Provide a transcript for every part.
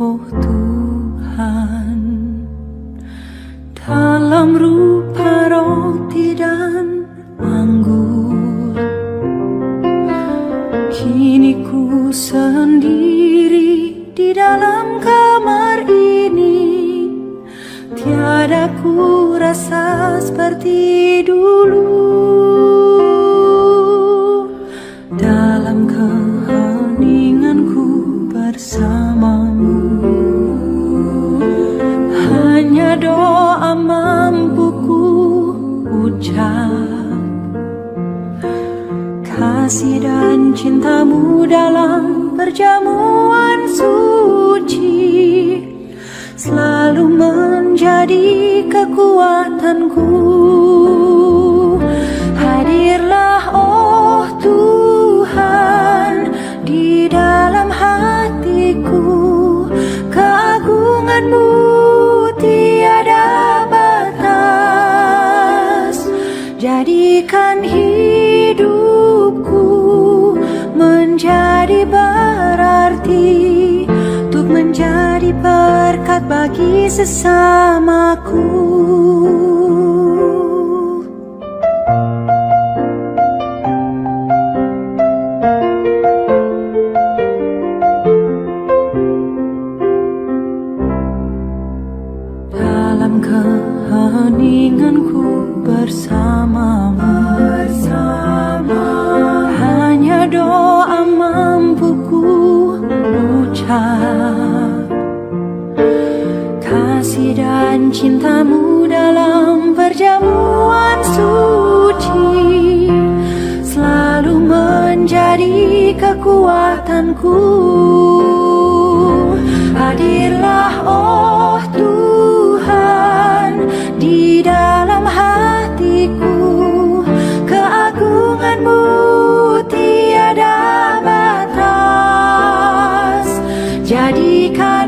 oh Tuhan, dalam rupa roti dan anggur, kini ku sendiri di dalam kamar ini, tiada ku rasa seperti dulu. Dalam keheninganku bersamamu, hanya doa mampu ku ucap, kasih dan cintamu dalam perjamuan suci selalu menjadi kekuatanku. Hadirlah oh Tuhan di dalam hatiku, keagunganmu tiada batas. Jadikan hidupku menjadi berarti, menjadi berkat bagi sesamaku. Cintamu dalam perjamuan suci selalu menjadi kekuatanku. Hadirlah oh Tuhan di dalam hatiku, keagunganmu tiada batas. Jadikan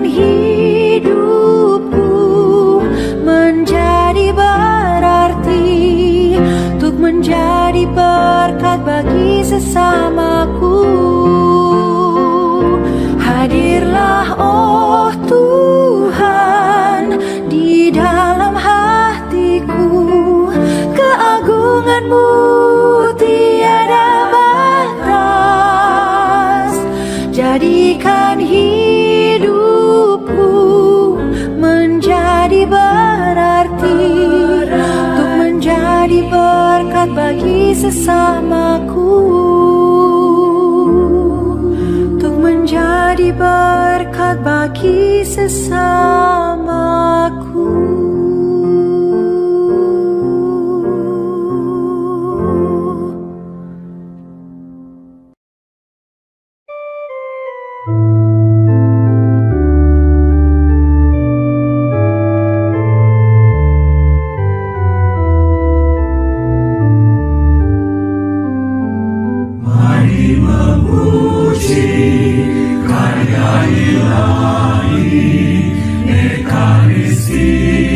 menjadi berkat bagi sesamaku. Hadirlah oh Tuhan di dalam hatiku, keagunganmu tiada batas. Jadikan hidupku menjadi berarti, jadi berkat bagi sesamaku, untuk menjadi berkat bagi sesamaku. Karya ilahi, Ekaristi.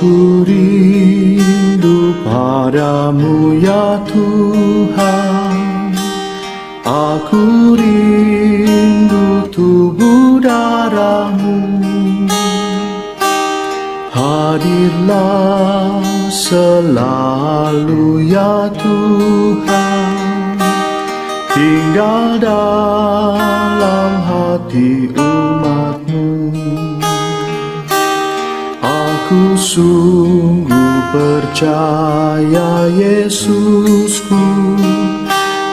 Ku rindu padamu ya Tuhan, aku rindu tubuh darahmu. Hadirlah selalu ya Tuhan, tinggal dalam hati umatmu. Ku sungguh percaya Yesusku,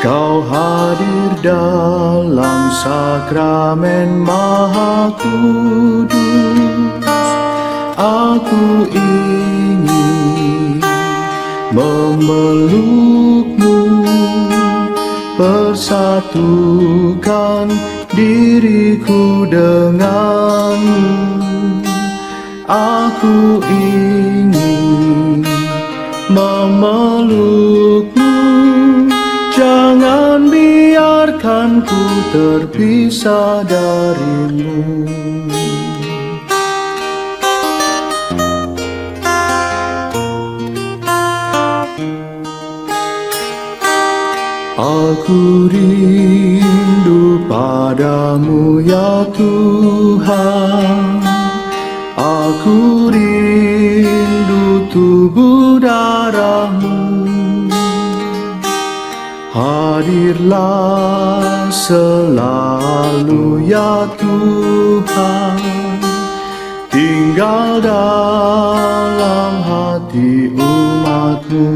Kau hadir dalam sakramen Maha Kudus. Aku ingin memelukmu, persatukan diriku denganmu. Aku ingin memelukmu, jangan biarkan ku terpisah darimu. Aku rindu padamu ya Tuhan, aku rindu tubuh darahmu. Hadirlah selalu ya Tuhan, tinggal dalam hati umatmu.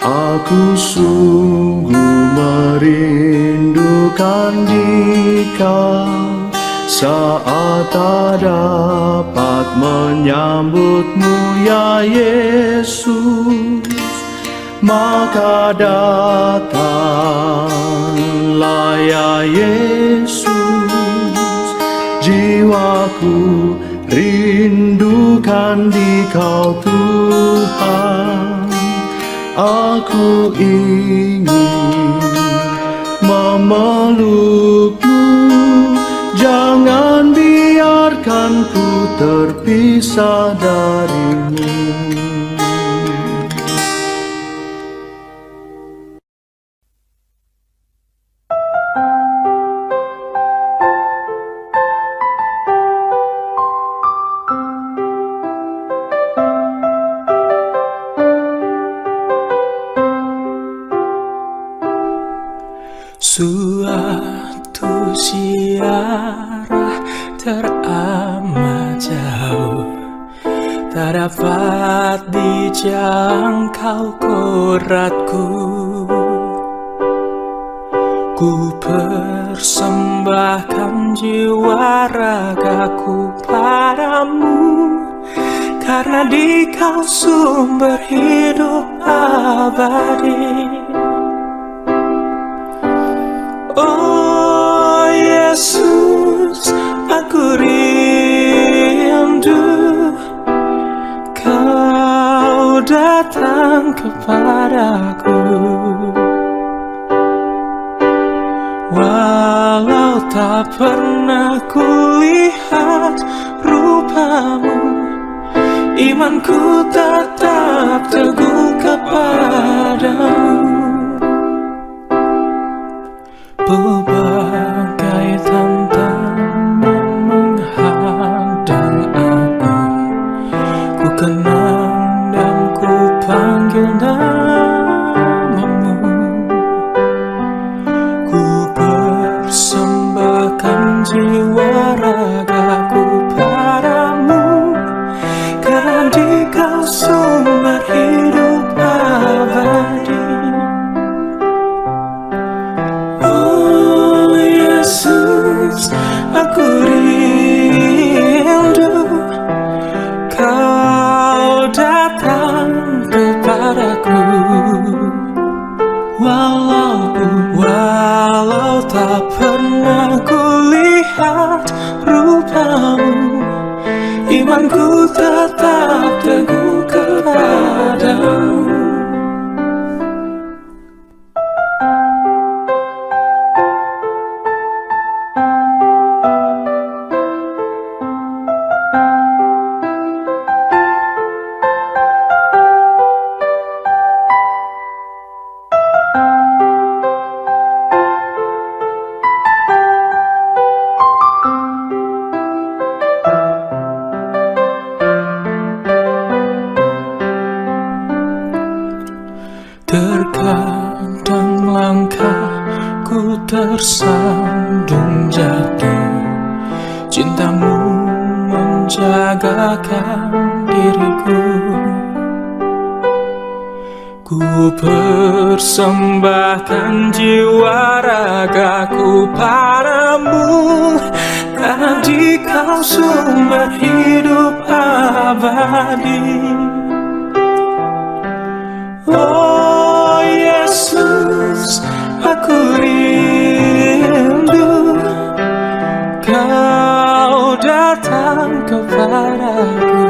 Aku sungguh merindukan Dikau, saat tak dapat menyambutmu ya Yesus. Maka datanglah ya Yesus, jiwaku rindukan Dikau Tuhan. Aku ingin memelukmu, jangan biarkan ku terpisah darimu. Suatu ziarah teramat jauh, tak dapat dijangkau koratku. Ku persembahkan jiwa ragaku padamu, karena Dikau sumber hidup abadi. Oh Yesus, aku rindu Kau datang kepadaku. Walau tak pernah kulihat rupamu, imanku tetap teguh kepadamu. Berbagai tantangan menghadang aku, ku kenang dan ku panggil namamu. Ku persembahkan jiwa ragaku padamu, karena Dikau sumber hidup abadi. Aku rindu Kau datang kepadaku. Terkadang langkahku tersandung jatuh, cintamu menjagakan diriku. Ku persembahkan jiwa ragaku padamu, tadi kau sumber hidup abadi. Oh Yesus, aku rindu kau datang kepadaku.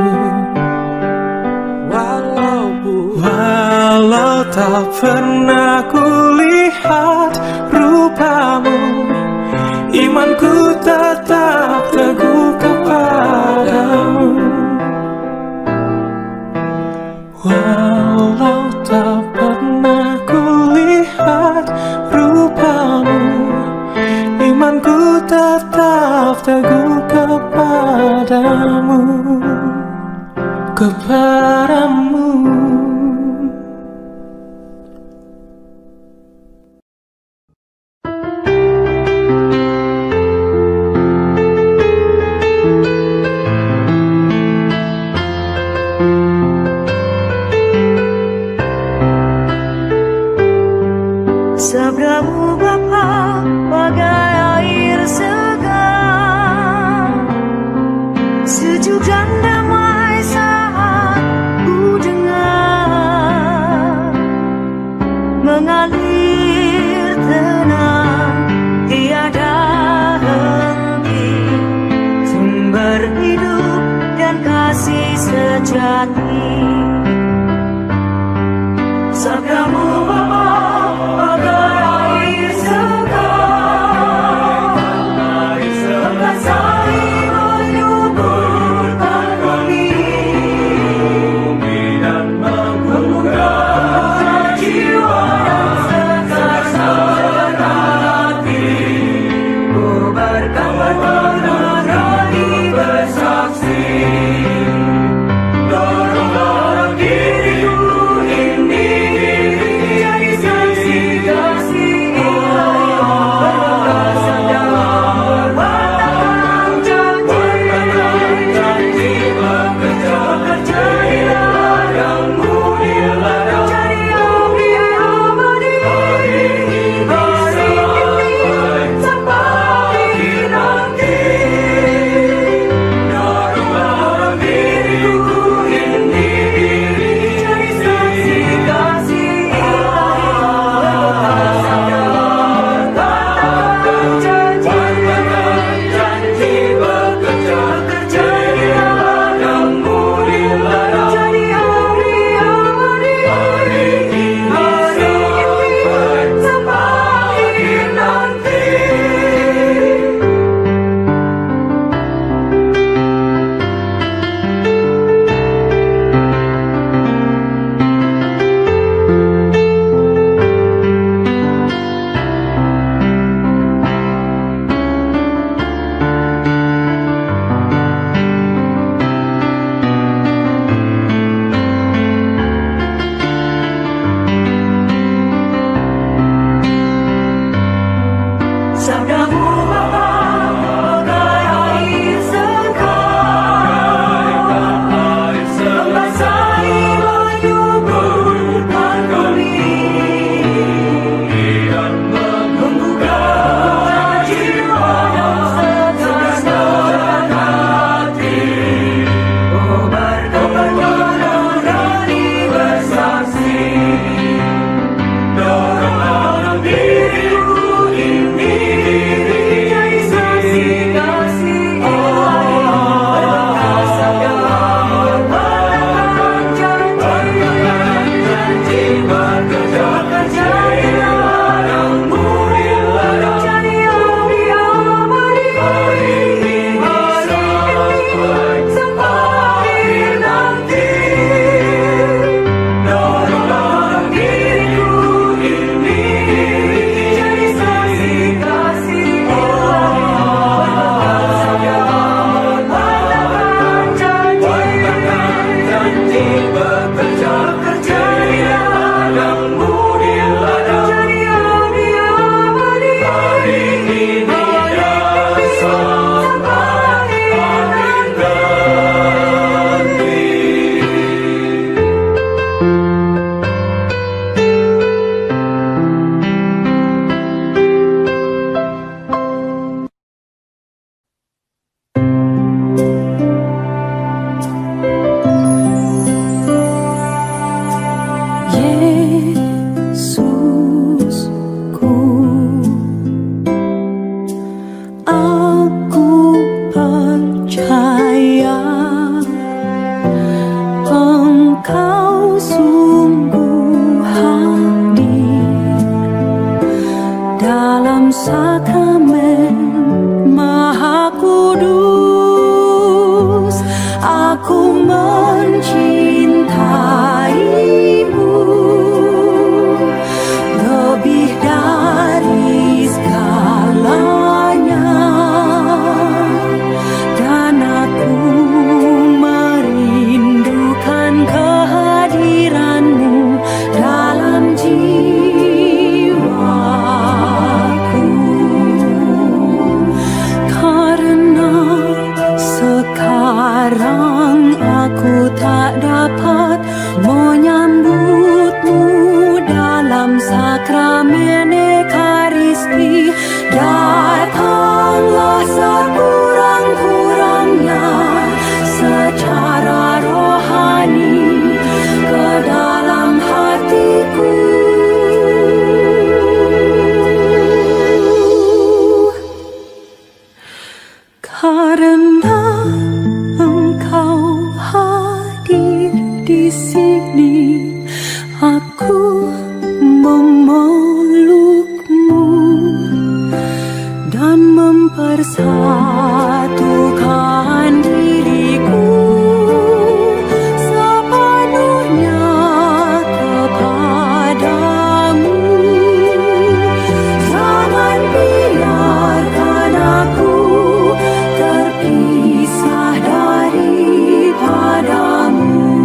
Walau tak pernah kulihat rupamu, imanku tetap teguh kepadamu. Walau tak pernah kulihat rupamu, imanku tetap teguh kepadamu, kepadamu. Sabdamu Bapa bagai air segar, sejuk dan damai saat ku dengar. sini aku memelukmu dan mempersatukan diriku sepenuhnya kepadamu. Jangan biarkan aku terpisah daripadamu.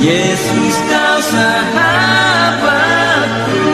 Yesus, kau sahabatku.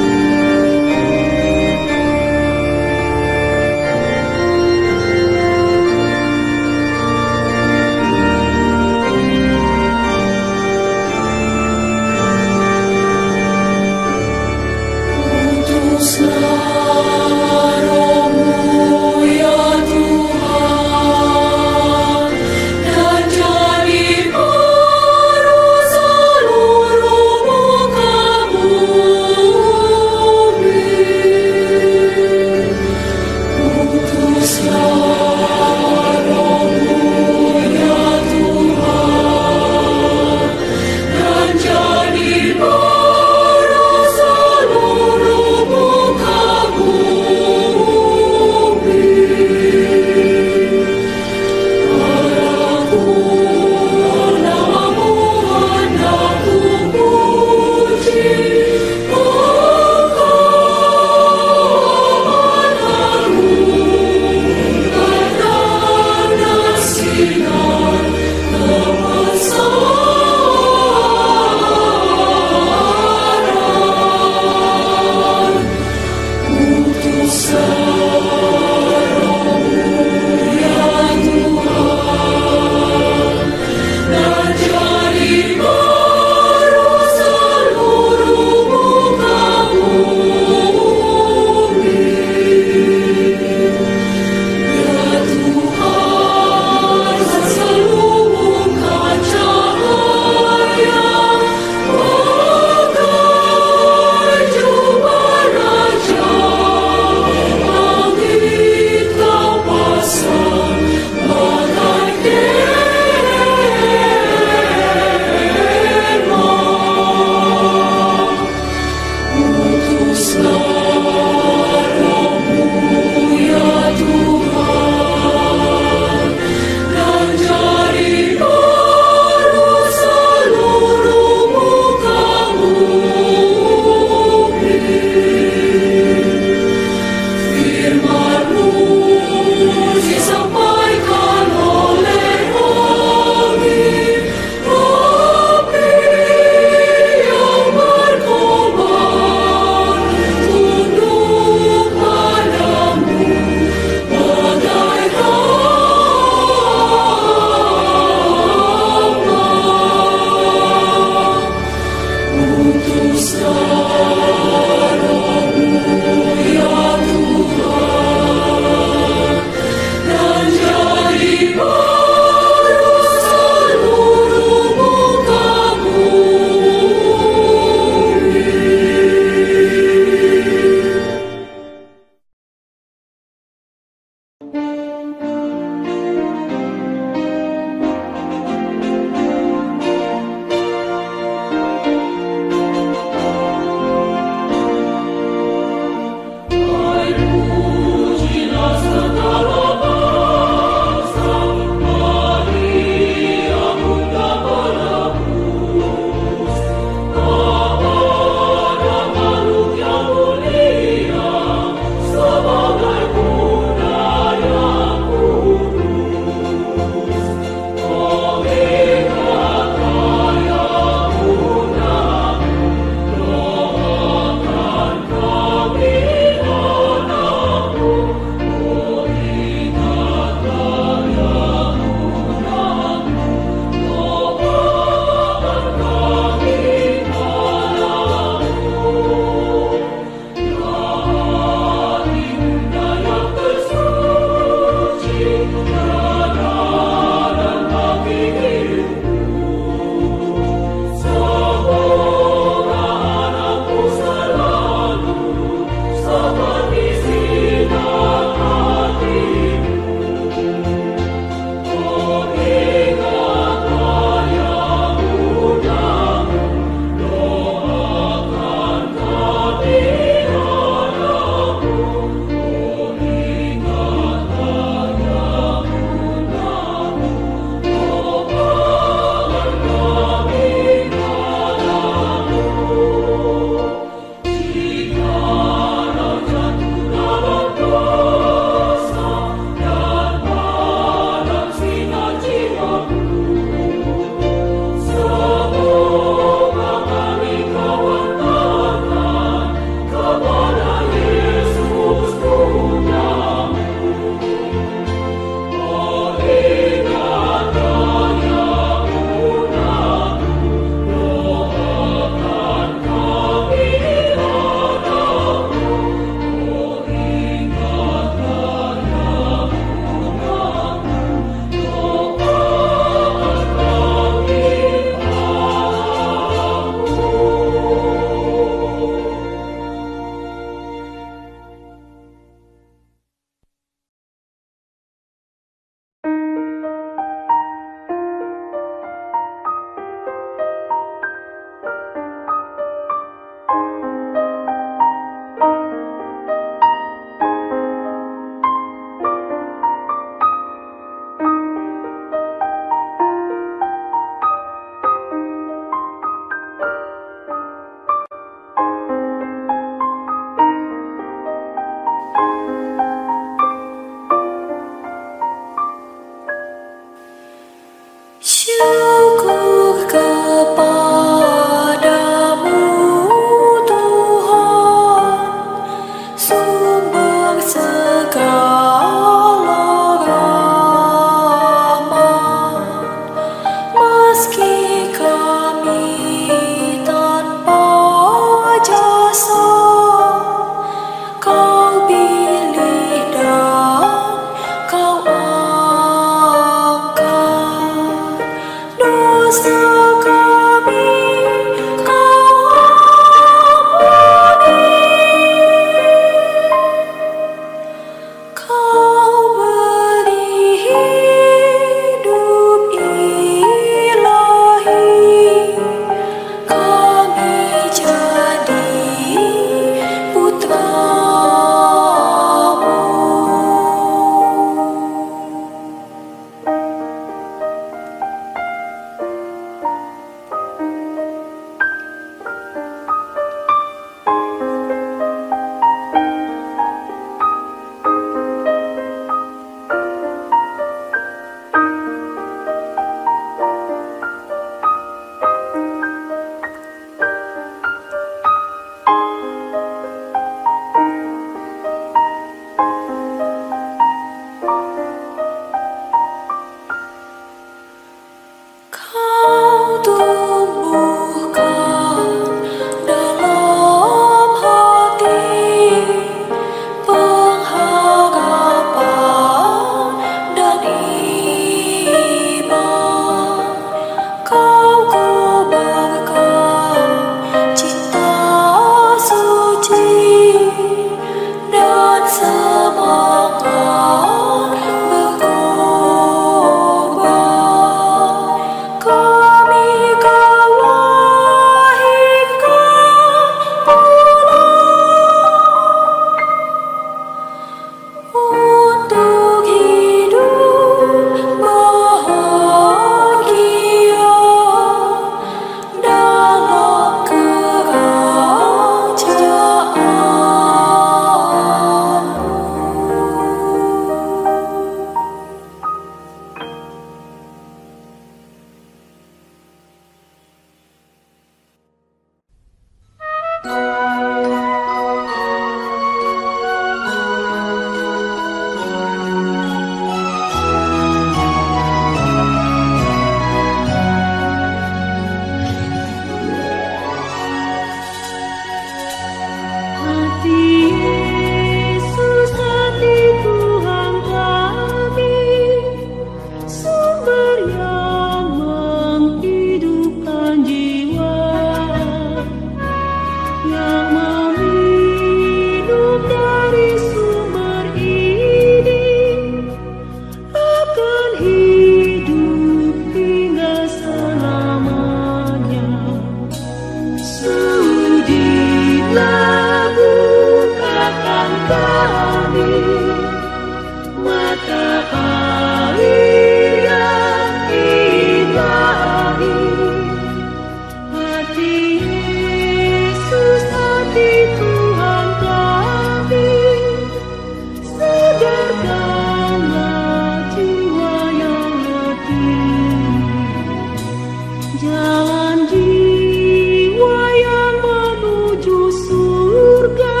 jalan jiwa yang menuju surga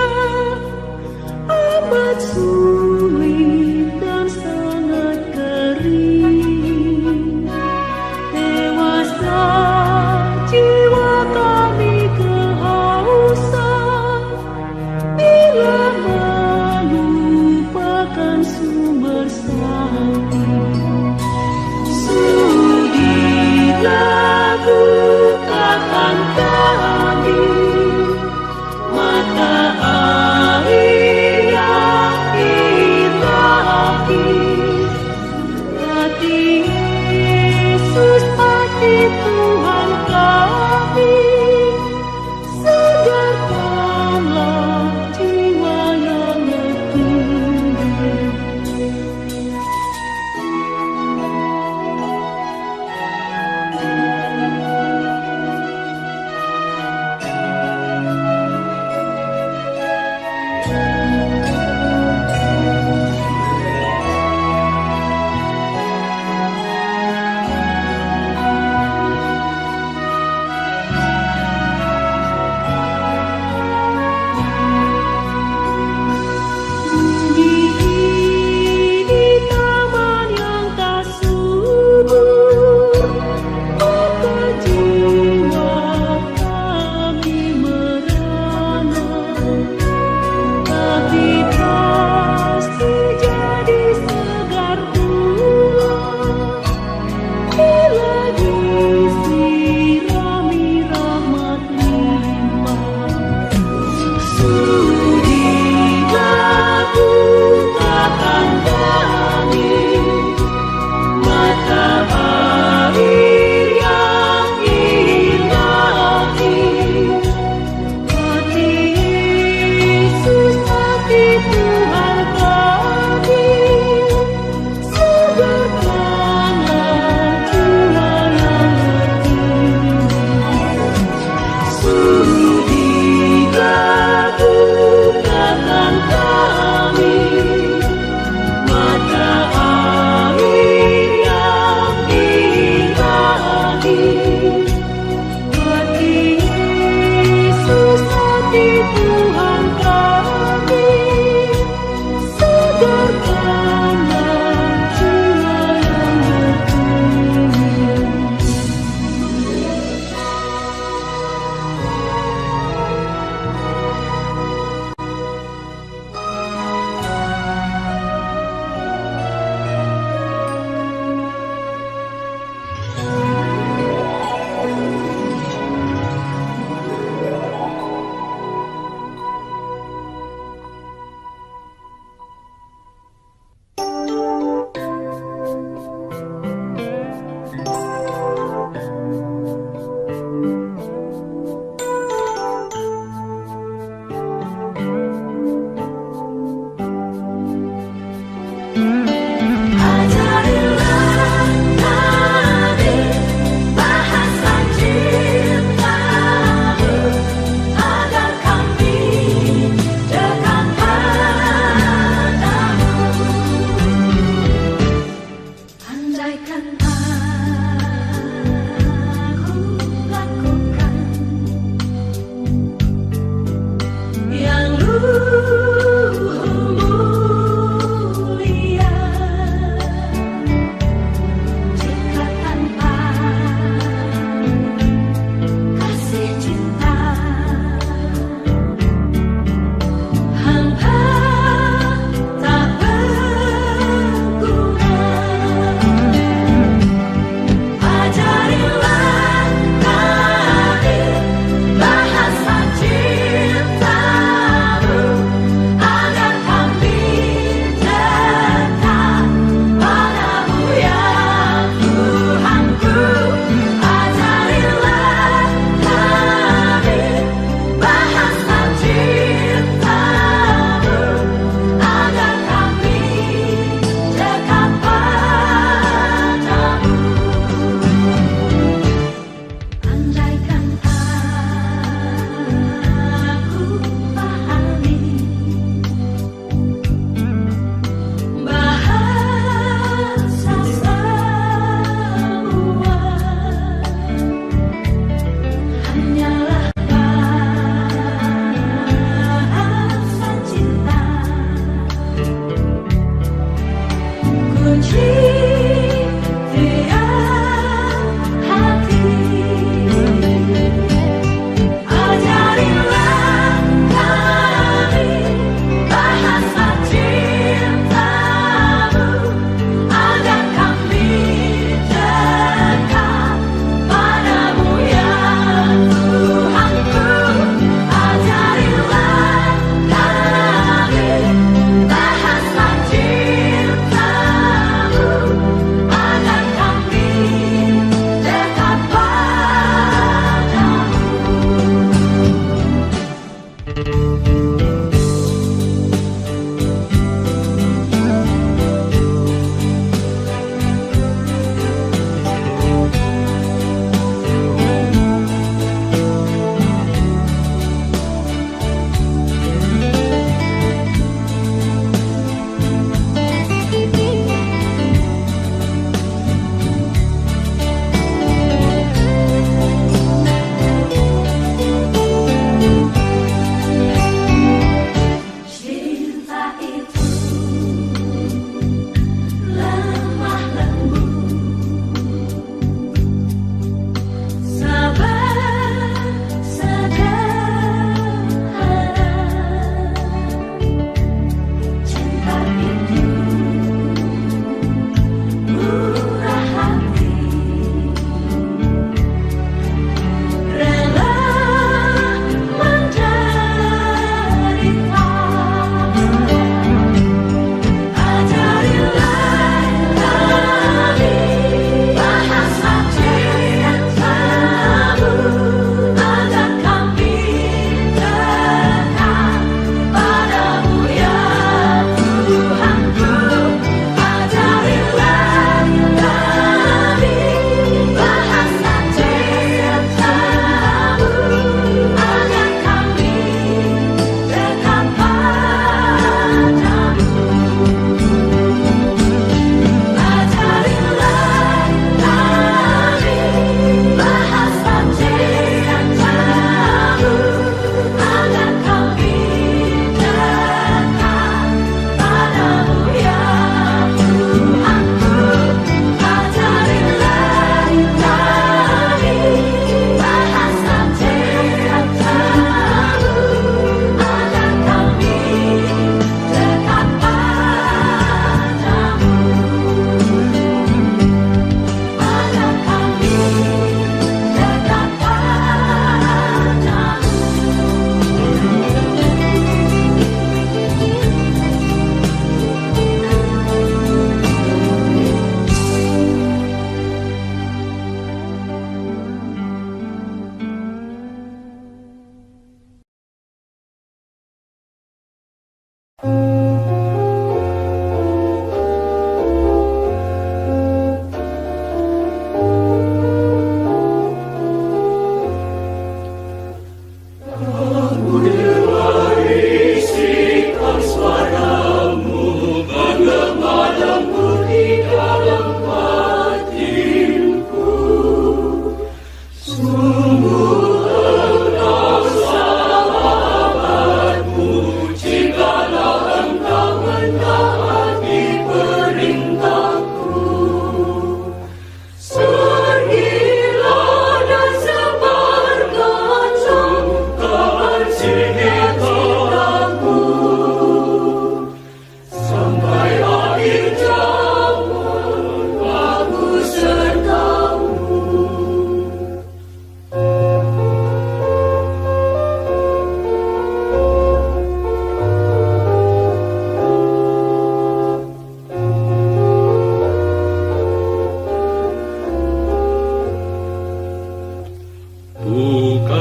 amat sulit dan sangat kering. Dewasa jiwa kami kehausan bila melupakan sumber sakti.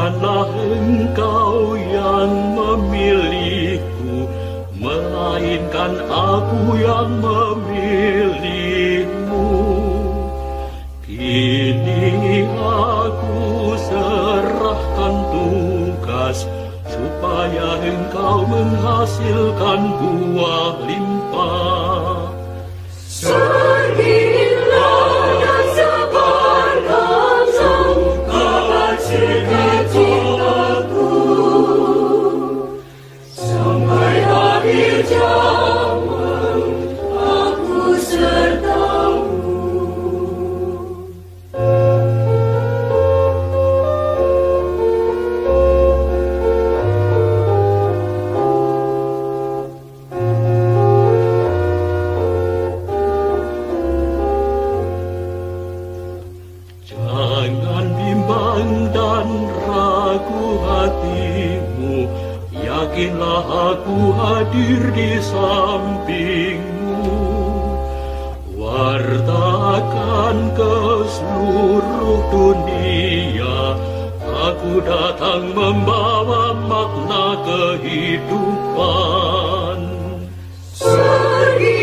bukanlah engkau yang memilihku, melainkan aku yang memilihmu. Kini aku serahkan tugas, supaya engkau menghasilkan buah limpah. Membawa makna kehidupan. Surgi